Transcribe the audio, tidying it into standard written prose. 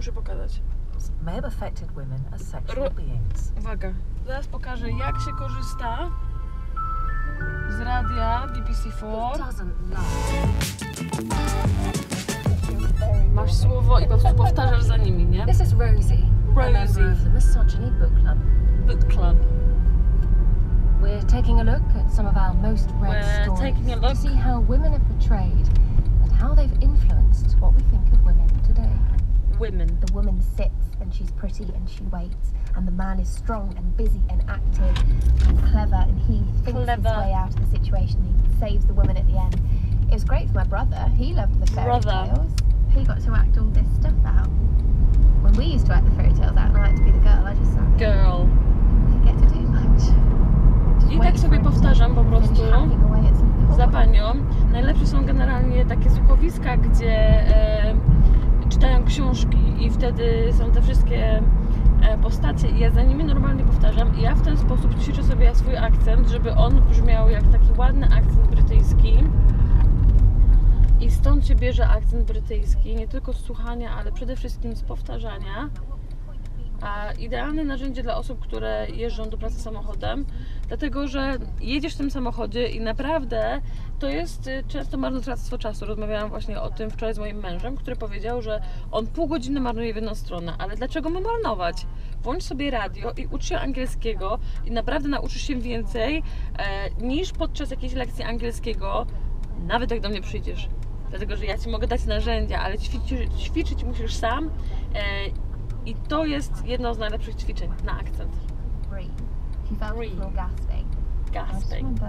muszę pokazać. May affected women as sexual beings. Uwaga, zaraz pokażę, jak się korzysta z radia BBC Four. Masz słowo i po prostu powtarzasz za nimi, nie? This is Rosie, a member of the Misogyny Book Club. We're taking a look at some of our most read stories to see how women are portrayed and how they've influenced what we think of women today. Women. The woman sits and she's pretty and she waits, and the man is strong and busy and active and clever, and he thinks his way out of the situation. He saves the woman at the end. It was great for my brother. He loved the fairy tales. He got to act all this stuff out. When we used to act the fairy tales out and I had to be the girl, I just sat there. Girl. I didn't get to do much. I tak sobie powtarzam po prostu za panią. Najlepsze są generalnie takie słuchowiska, gdzie czytają książki i wtedy są te wszystkie postacie i ja za nimi normalnie powtarzam i ja w ten sposób ćwiczę sobie swój akcent, żeby on brzmiał jak taki ładny akcent brytyjski i stąd się bierze akcent brytyjski, nie tylko z słuchania, ale przede wszystkim z powtarzania. A idealne narzędzie dla osób, które jeżdżą do pracy samochodem, dlatego że jedziesz w tym samochodzie i naprawdę to jest często marnotrawstwo czasu. Rozmawiałam właśnie o tym wczoraj z moim mężem, który powiedział, że on pół godziny marnuje w jedną stronę, ale dlaczego ma marnować? Włącz sobie radio i ucz się angielskiego i naprawdę nauczysz się więcej niż podczas jakiejś lekcji angielskiego, nawet jak do mnie przyjdziesz. Dlatego że ja Ci mogę dać narzędzia, ale ćwiczyć musisz sam. I to jest jedno z najlepszych ćwiczeń na akcent. Gasping.